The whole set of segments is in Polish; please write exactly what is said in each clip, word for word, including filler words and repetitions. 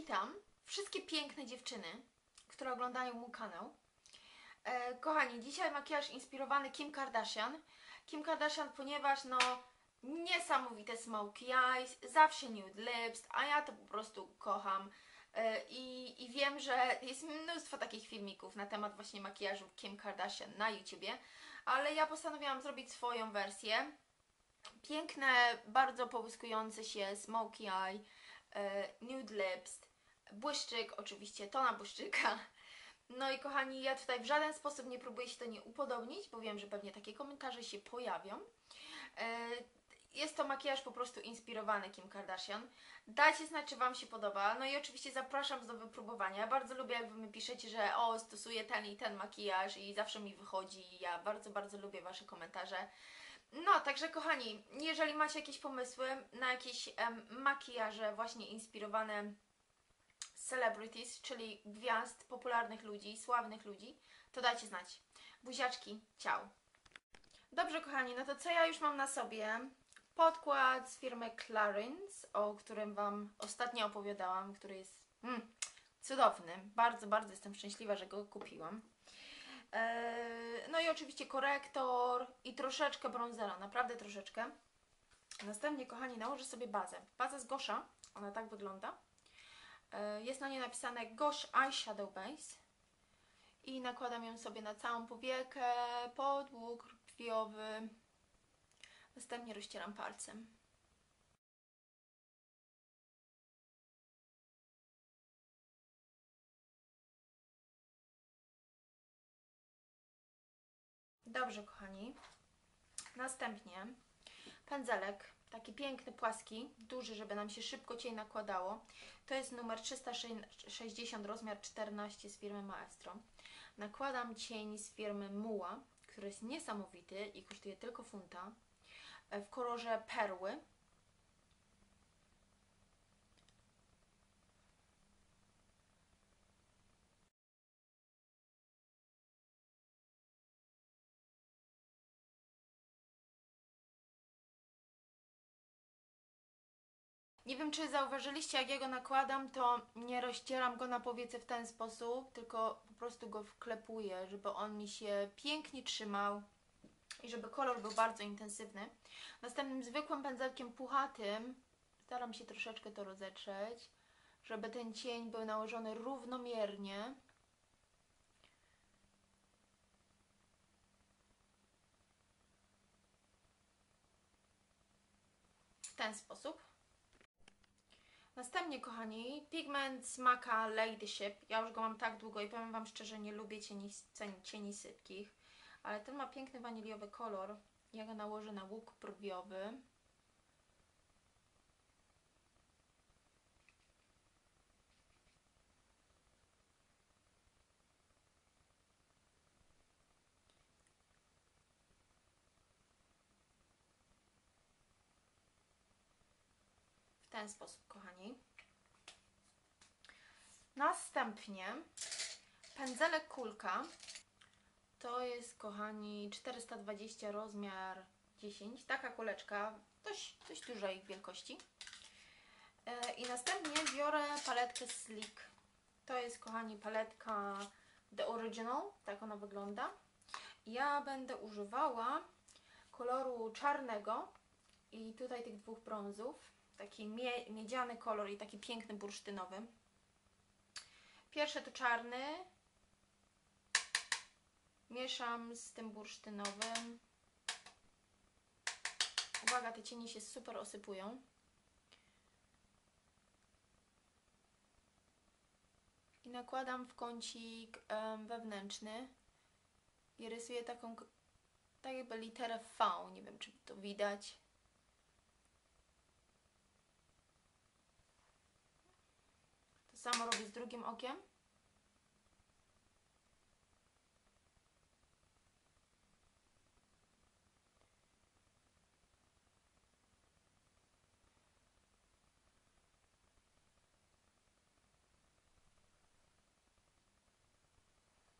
Witam wszystkie piękne dziewczyny, które oglądają mój kanał. e, Kochani, dzisiaj makijaż inspirowany Kim Kardashian. Kim Kardashian, ponieważ no niesamowite smoky eyes, zawsze nude lips, a ja to po prostu kocham. e, i, I wiem, że jest mnóstwo takich filmików na temat właśnie makijażu Kim Kardashian na YouTubie, ale ja postanowiłam zrobić swoją wersję. Piękne, bardzo połyskujące się smoky eye, nude lips, błyszczyk, oczywiście tona błyszczyka. No i kochani, ja tutaj w żaden sposób nie próbuję się to nie upodobnić, bo wiem, że pewnie takie komentarze się pojawią. Jest to makijaż po prostu inspirowany Kim Kardashian. Dajcie znać, czy Wam się podoba. No i oczywiście zapraszam do wypróbowania. Ja bardzo lubię, jak Wy mi piszecie, że o, stosuję ten i ten makijaż i zawsze mi wychodzi. Ja bardzo, bardzo lubię Wasze komentarze. No, także kochani, jeżeli macie jakieś pomysły na jakieś em, makijaże właśnie inspirowane celebrities, czyli gwiazd, popularnych ludzi, sławnych ludzi, to dajcie znać. Buziaczki, ciao! Dobrze kochani, no to co ja już mam na sobie? Podkład z firmy Clarins, o którym Wam ostatnio opowiadałam, który jest mm, cudowny. Bardzo, bardzo jestem szczęśliwa, że go kupiłam. No i oczywiście korektor i troszeczkę brązera, naprawdę troszeczkę. Następnie, kochani, nałożę sobie bazę. Baza z Gosha, ona tak wygląda. Jest na niej napisane Gosh Eyeshadow Base. I nakładam ją sobie na całą powiekę, pod łuk brwiowy. Następnie rozcieram palcem. Dobrze, kochani. Następnie pędzelek, taki piękny, płaski, duży, żeby nam się szybko cień nakładało. To jest numer trzysta sześćdziesiąt, rozmiar czternaście z firmy Maestro. Nakładam cień z firmy Mua, który jest niesamowity i kosztuje tylko funta, w kolorze perły. Nie wiem, czy zauważyliście, jak ja go nakładam, to nie rozcieram go na powiece w ten sposób, tylko po prostu go wklepuję, żeby on mi się pięknie trzymał i żeby kolor był bardzo intensywny. Następnym zwykłym pędzelkiem puchatym staram się troszeczkę to rozetrzeć, żeby ten cień był nałożony równomiernie. W ten sposób. Następnie, kochani, pigment Smaka Ladyship. Ja już go mam tak długo i powiem Wam szczerze, nie lubię cieni, cieni sypkich. Ale ten ma piękny waniliowy kolor. Ja go nałożę na łuk brwiowy. W ten sposób, kochani. Następnie pędzelek kulka. To jest, kochani, czterysta dwadzieścia, rozmiar dziesięć. Taka kuleczka, dość, dość dużej wielkości. I następnie biorę paletkę Sleek. To jest, kochani, paletka The Original. Tak ona wygląda. Ja będę używała koloru czarnego i tutaj tych dwóch brązów. Taki mie miedziany kolor i taki piękny bursztynowy. Pierwszy to czarny. Mieszam z tym bursztynowym. Uwaga, te cienie się super osypują. I nakładam w kącik um, wewnętrzny. I rysuję taką, tak jakby literę V. Nie wiem, czy to widać. Samo robię z drugim okiem.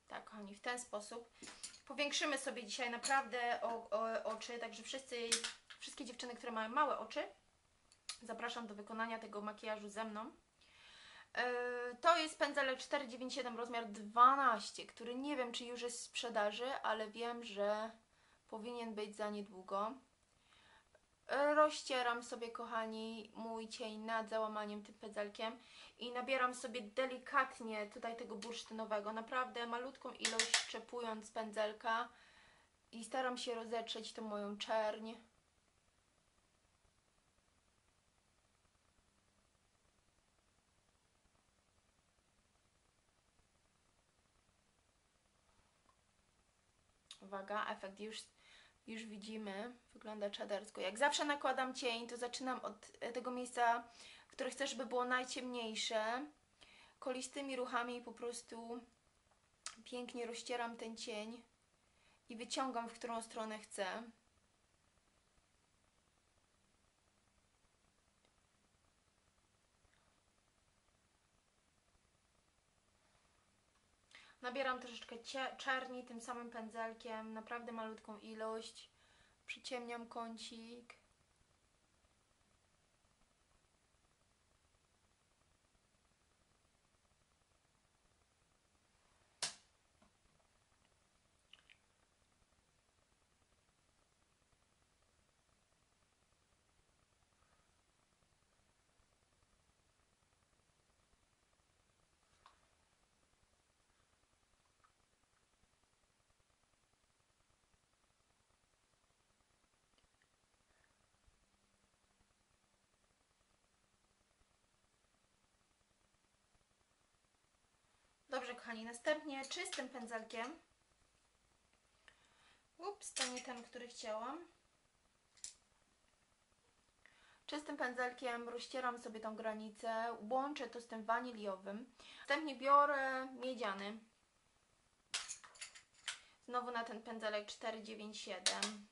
Tak, kochani, w ten sposób. Powiększymy sobie dzisiaj naprawdę o, o, oczy, także wszyscy, wszystkie dziewczyny, które mają małe oczy, zapraszam do wykonania tego makijażu ze mną. To jest pędzelek cztery dziewięćdziesiąt siedem rozmiar dwanaście, który nie wiem, czy już jest w sprzedaży, ale wiem, że powinien być za niedługo. Rozcieram sobie, kochani, mój cień nad załamaniem tym pędzelkiem i nabieram sobie delikatnie tutaj tego bursztynowego, naprawdę malutką ilość, czepując pędzelka, i staram się rozetrzeć tą moją czerń. Uwaga, efekt już, już widzimy, wygląda czadersko. Jak zawsze nakładam cień, to zaczynam od tego miejsca, które chcę, żeby było najciemniejsze. Kolistymi ruchami po prostu pięknie rozcieram ten cień i wyciągam, w którą stronę chcę. Nabieram troszeczkę czerni tym samym pędzelkiem, naprawdę malutką ilość. Przyciemniam kącik. Dobrze, kochani, następnie czystym pędzelkiem. Ups, to nie ten, który chciałam. Czystym pędzelkiem rozcieram sobie tą granicę, łączę to z tym waniliowym. Następnie biorę miedziany. Znowu na ten pędzelek cztery dziewięćdziesiąt siedem.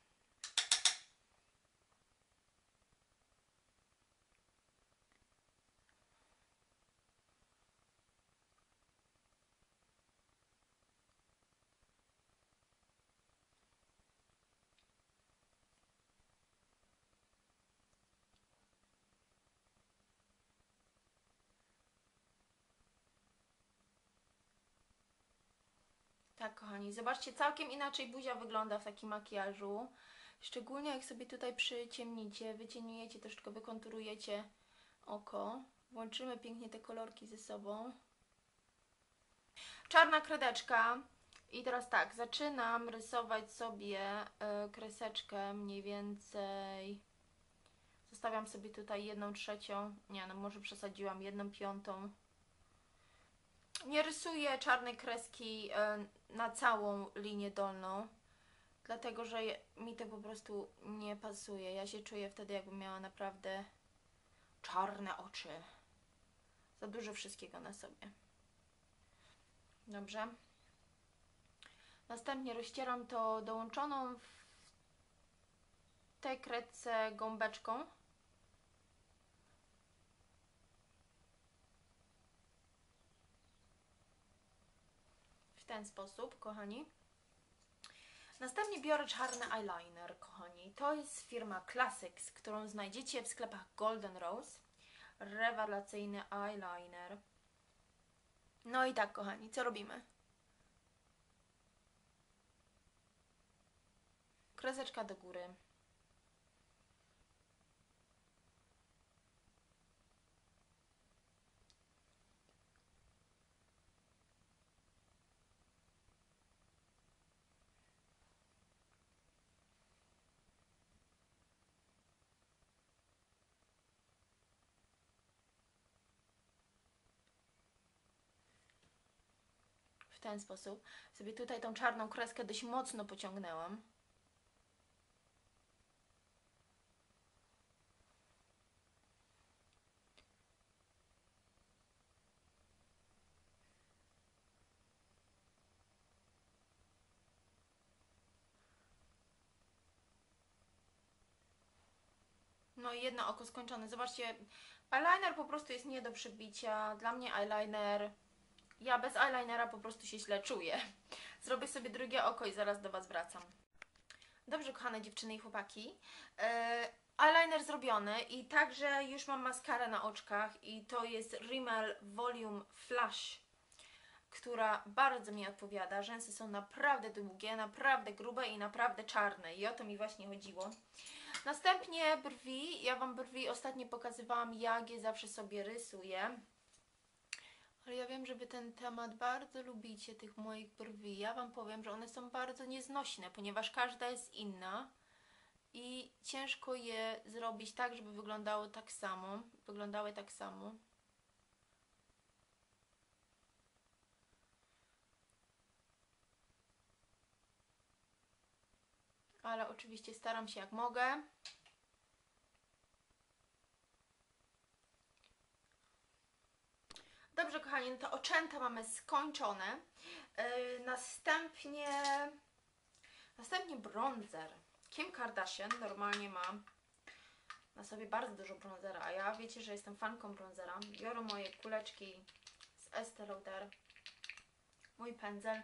Tak, kochani, zobaczcie, całkiem inaczej buzia wygląda w takim makijażu. Szczególnie jak sobie tutaj przyciemnicie, wycieniujecie troszeczkę, wykonturujecie oko. Włączymy pięknie te kolorki ze sobą. Czarna kredeczka. I teraz tak, zaczynam rysować sobie kreseczkę mniej więcej. Zostawiam sobie tutaj jedną trzecią, nie no, może przesadziłam, jedną piątą. Nie rysuję czarnej kreski na całą linię dolną, dlatego że mi to po prostu nie pasuje. Ja się czuję wtedy, jakbym miała naprawdę czarne oczy. Za dużo wszystkiego na sobie. Dobrze. Następnie rozcieram to dołączoną w tej kredce gąbeczką. W ten sposób, kochani. Następnie biorę czarny eyeliner, kochani. To jest firma Classics, którą znajdziecie w sklepach Golden Rose. Rewelacyjny eyeliner. No i tak, kochani, co robimy? Kreseczka do góry. W ten sposób sobie tutaj tą czarną kreskę dość mocno pociągnęłam. No i jedno oko skończone. Zobaczcie, eyeliner po prostu jest nie do przebicia. Dla mnie eyeliner... Ja bez eyelinera po prostu się źle czuję. Zrobię sobie drugie oko i zaraz do Was wracam. Dobrze, kochane dziewczyny i chłopaki. Eyeliner zrobiony i także już mam maskarę na oczkach i to jest Rimmel Volume Flash, która bardzo mi odpowiada. Rzęsy są naprawdę długie, naprawdę grube i naprawdę czarne i o to mi właśnie chodziło. Następnie brwi. Ja Wam brwi ostatnio pokazywałam, jak je zawsze sobie rysuję. Ale ja wiem, że Wy ten temat bardzo lubicie, tych moich brwi. Ja Wam powiem, że one są bardzo nieznośne, ponieważ każda jest inna i ciężko je zrobić tak, żeby wyglądało tak samo. Wyglądały tak samo. Ale oczywiście staram się jak mogę. Dobrze, kochani, no to oczęta mamy skończone. Yy, następnie następnie bronzer. Kim Kardashian normalnie ma na sobie bardzo dużo bronzera, a ja wiecie, że jestem fanką bronzera. Biorę moje kuleczki z Estée Lauder, mój pędzel.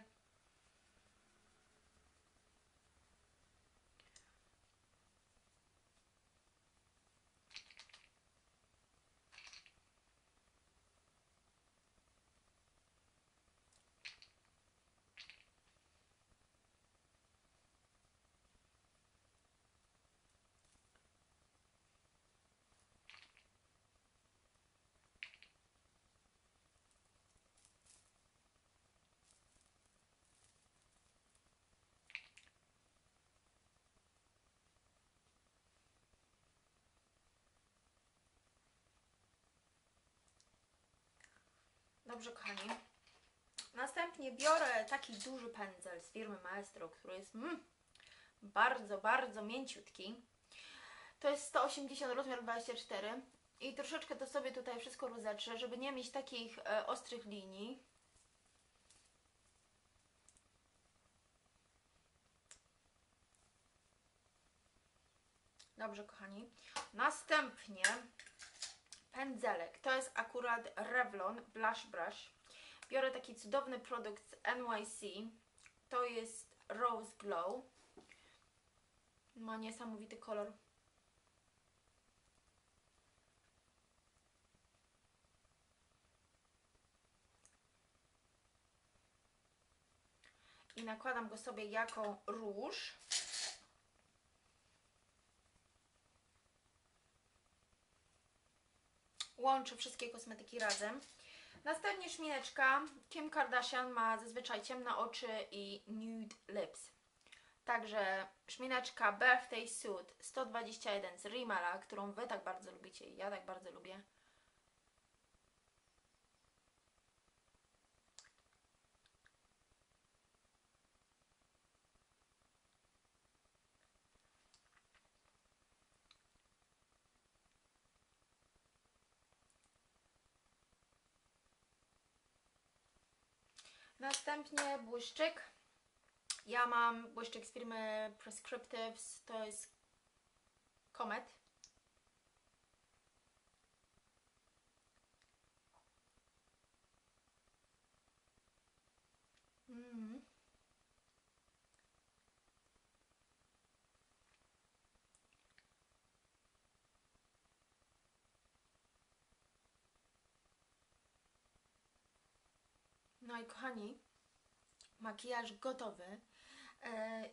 Dobrze, kochani. Następnie biorę taki duży pędzel z firmy Maestro, który jest mm, bardzo, bardzo mięciutki. To jest sto osiemdziesiąt, rozmiar dwadzieścia cztery. I troszeczkę to sobie tutaj wszystko rozetrzę, żeby nie mieć takich e, ostrych linii. Dobrze, kochani. Następnie pędzelek. To jest akurat Revlon Blush Brush. Biorę taki cudowny produkt z N Y C. To jest Rose Glow. Ma niesamowity kolor. I nakładam go sobie jako róż. Łączę wszystkie kosmetyki razem. Następnie szmineczka. Kim Kardashian ma zazwyczaj ciemne oczy i nude lips. Także szmineczka Birthday Suit sto dwadzieścia jeden z Rimmela, którą Wy tak bardzo lubicie i ja tak bardzo lubię. Następnie błyszczyk. Ja mam błyszczyk z firmy Prescriptives, to jest Komet. Mm. No i kochani, makijaż gotowy.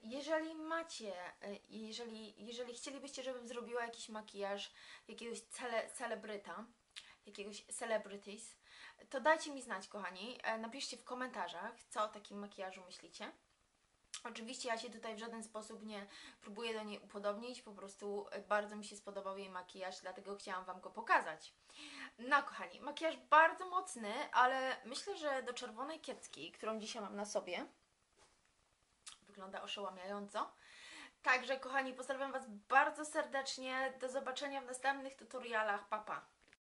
Jeżeli macie, jeżeli, jeżeli chcielibyście, żebym zrobiła jakiś makijaż jakiegoś cele, celebryta, jakiegoś celebrities, to dajcie mi znać, kochani. Napiszcie w komentarzach, co o takim makijażu myślicie. Oczywiście ja się tutaj w żaden sposób nie próbuję do niej upodobnić, po prostu bardzo mi się spodobał jej makijaż, dlatego chciałam Wam go pokazać. No kochani, makijaż bardzo mocny, ale myślę, że do czerwonej kiecki, którą dzisiaj mam na sobie, wygląda oszałamiająco. Także kochani, pozdrawiam Was bardzo serdecznie, do zobaczenia w następnych tutorialach, pa pa!